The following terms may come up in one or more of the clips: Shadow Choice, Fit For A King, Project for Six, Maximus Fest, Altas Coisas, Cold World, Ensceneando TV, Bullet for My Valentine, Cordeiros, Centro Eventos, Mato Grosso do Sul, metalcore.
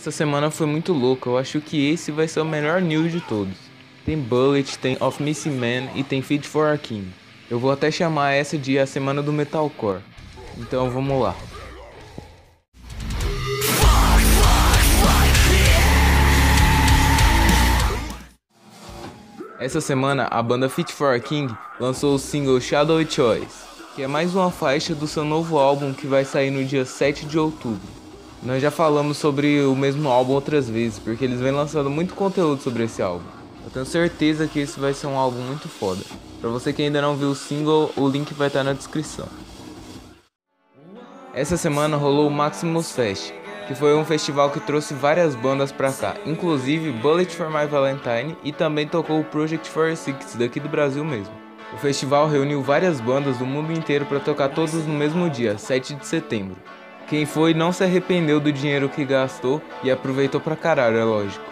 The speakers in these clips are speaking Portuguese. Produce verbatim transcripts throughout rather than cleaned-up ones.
Essa semana foi muito louca, eu acho que esse vai ser o melhor news de todos. Tem Bullet, tem Of Missing Man e tem Fit For A King. Eu vou até chamar essa de a semana do metalcore. Então vamos lá. Essa semana a banda Fit For A King lançou o single Shadow Choice, que é mais uma faixa do seu novo álbum que vai sair no dia sete de outubro. Nós já falamos sobre o mesmo álbum outras vezes, porque eles vêm lançando muito conteúdo sobre esse álbum. Eu tenho certeza que esse vai ser um álbum muito foda. Pra você que ainda não viu o single, o link vai estar na descrição. Essa semana rolou o Maximus Fest, que foi um festival que trouxe várias bandas pra cá, inclusive Bullet for My Valentine e também tocou o Project for Six, daqui do Brasil mesmo. O festival reuniu várias bandas do mundo inteiro pra tocar todos no mesmo dia, sete de setembro. Quem foi não se arrependeu do dinheiro que gastou e aproveitou pra caralho, é lógico.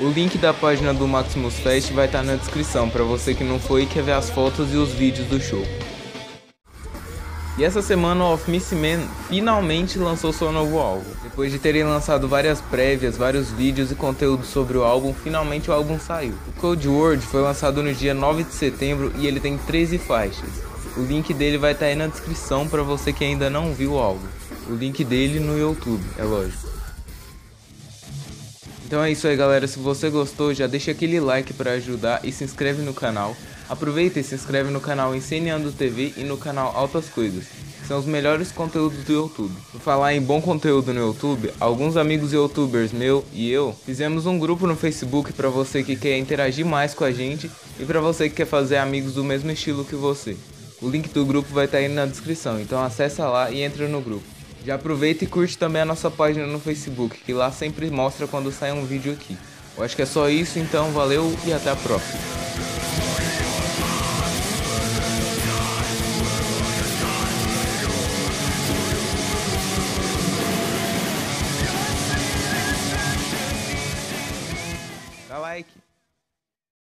O link da página do Maximus Fest vai estar na descrição para você que não foi e quer ver as fotos e os vídeos do show. E essa semana o Of Missing Man finalmente lançou seu novo álbum. Depois de terem lançado várias prévias, vários vídeos e conteúdo sobre o álbum, finalmente o álbum saiu. O Cold World foi lançado no dia nove de setembro e ele tem treze faixas. O link dele vai estar aí na descrição para você que ainda não viu o álbum. O link dele no YouTube, é lógico. Então é isso aí, galera, se você gostou já deixa aquele like para ajudar e se inscreve no canal. Aproveita e se inscreve no canal Ensceneando T V e no canal Altas Coisas, que são os melhores conteúdos do YouTube. Por falar em bom conteúdo no YouTube, alguns amigos youtubers meu e eu fizemos um grupo no Facebook para você que quer interagir mais com a gente e para você que quer fazer amigos do mesmo estilo que você. O link do grupo vai estar aí na descrição, então acessa lá e entra no grupo. Já aproveita e curte também a nossa página no Facebook, que lá sempre mostra quando sai um vídeo aqui. Eu acho que é só isso, então valeu e até a próxima.